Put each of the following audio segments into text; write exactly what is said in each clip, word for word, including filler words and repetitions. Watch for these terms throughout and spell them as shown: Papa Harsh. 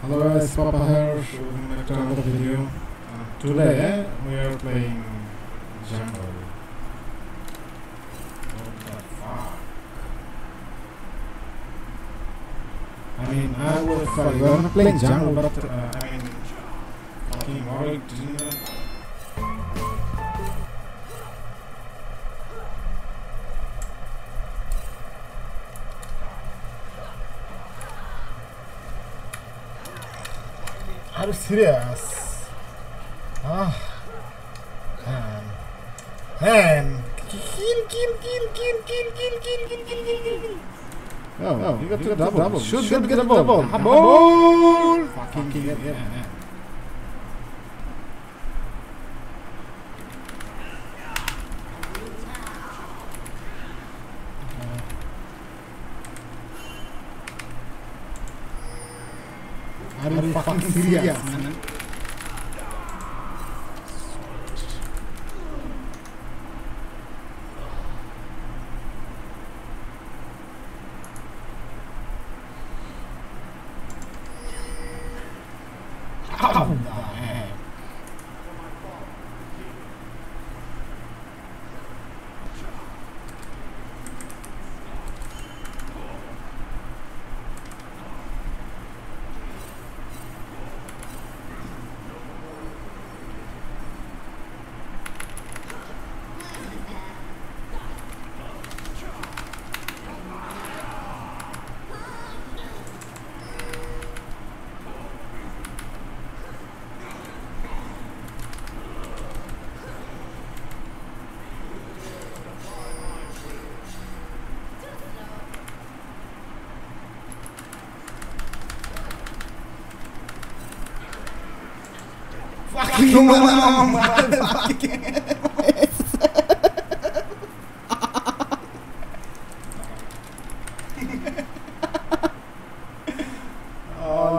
Hello guys, Papa Harsh. Welcome back to another video. Uh, today we are playing Jungle. What the fuck? I mean, I would have thought you were not playing Jungle, but uh, I mean, fucking Warwick didn't even. Are you serious? Ah, man, man, kill, kill, kill, kill, kill, kill, kill, kill, kill, kill, kill, kill. No, no, you got to double. double. Should, Should get a double. double. double. Fucking kill, yeah, yeah. Are you fucking serious, serious man? Oh, man. Fucking no, oh,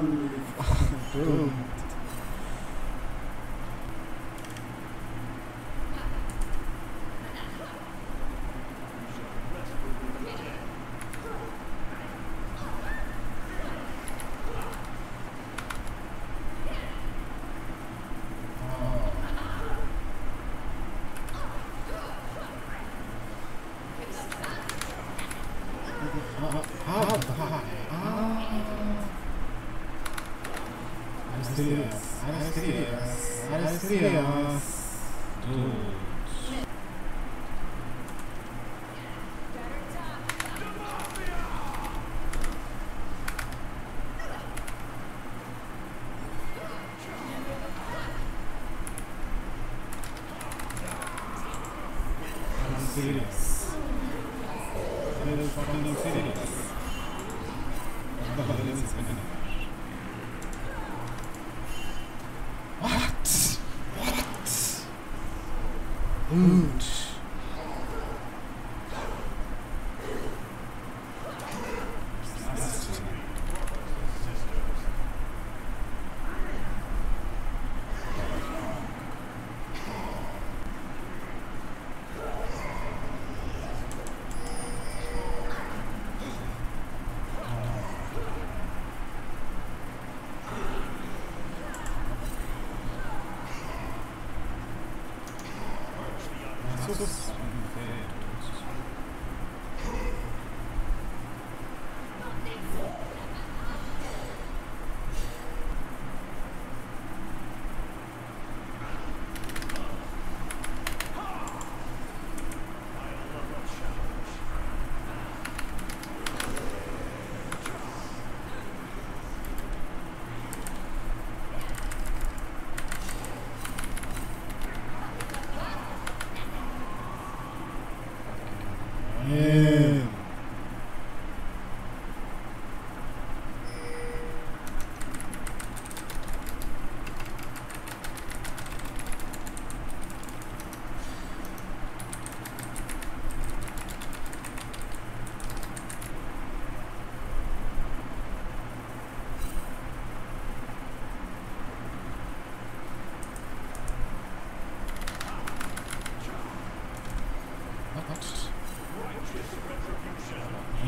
dude. I'm serious, I'm serious, I'm serious, dude. I'm serious. I'm fucking serious. What the hell is happening? Dude. Just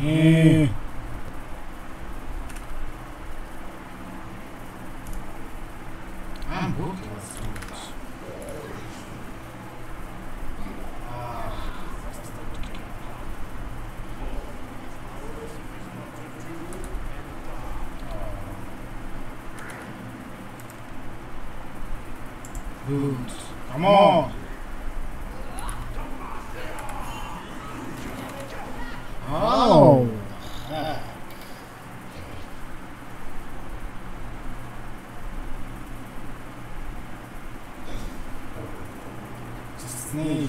Yeah. Come on. Oh. Heck. Sneak.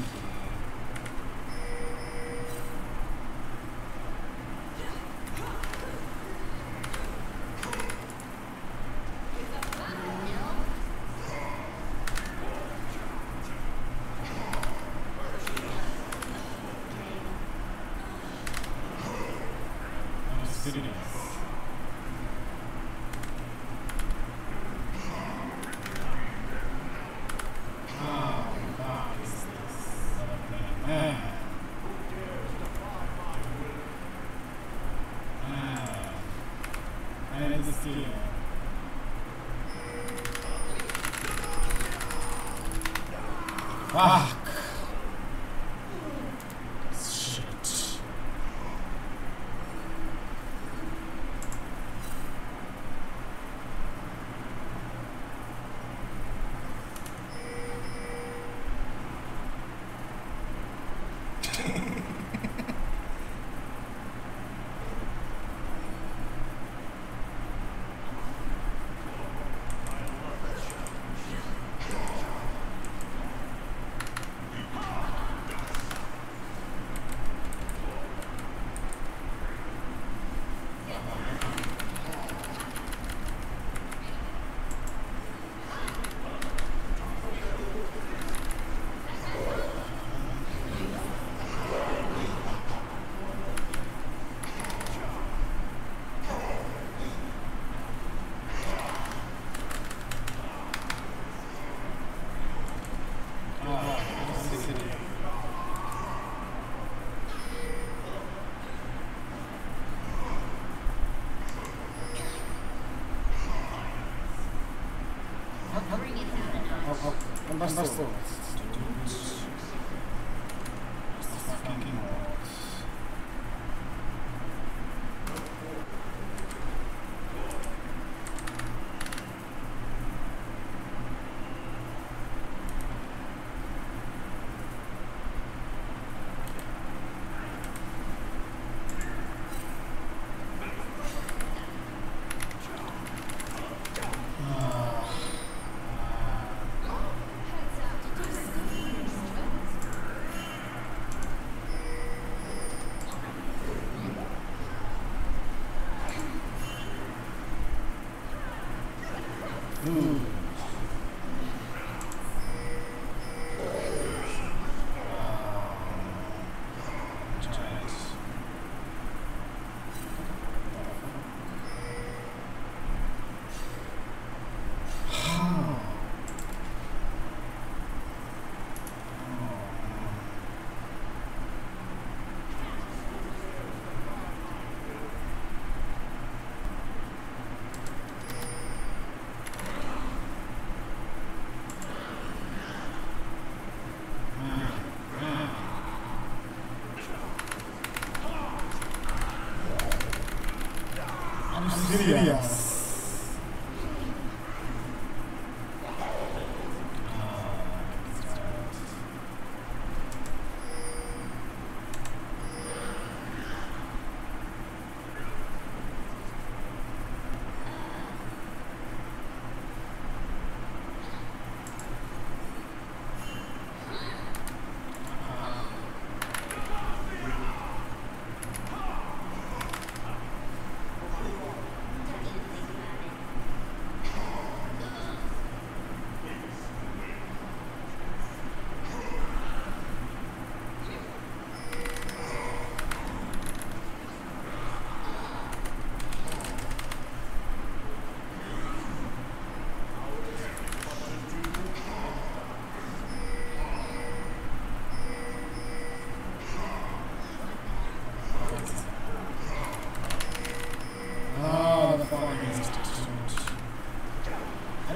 Fuck! Shit. Understood. Mm.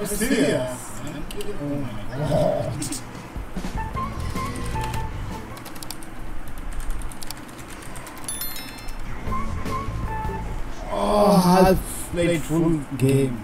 Serious. Serious. Oh, I've played full game.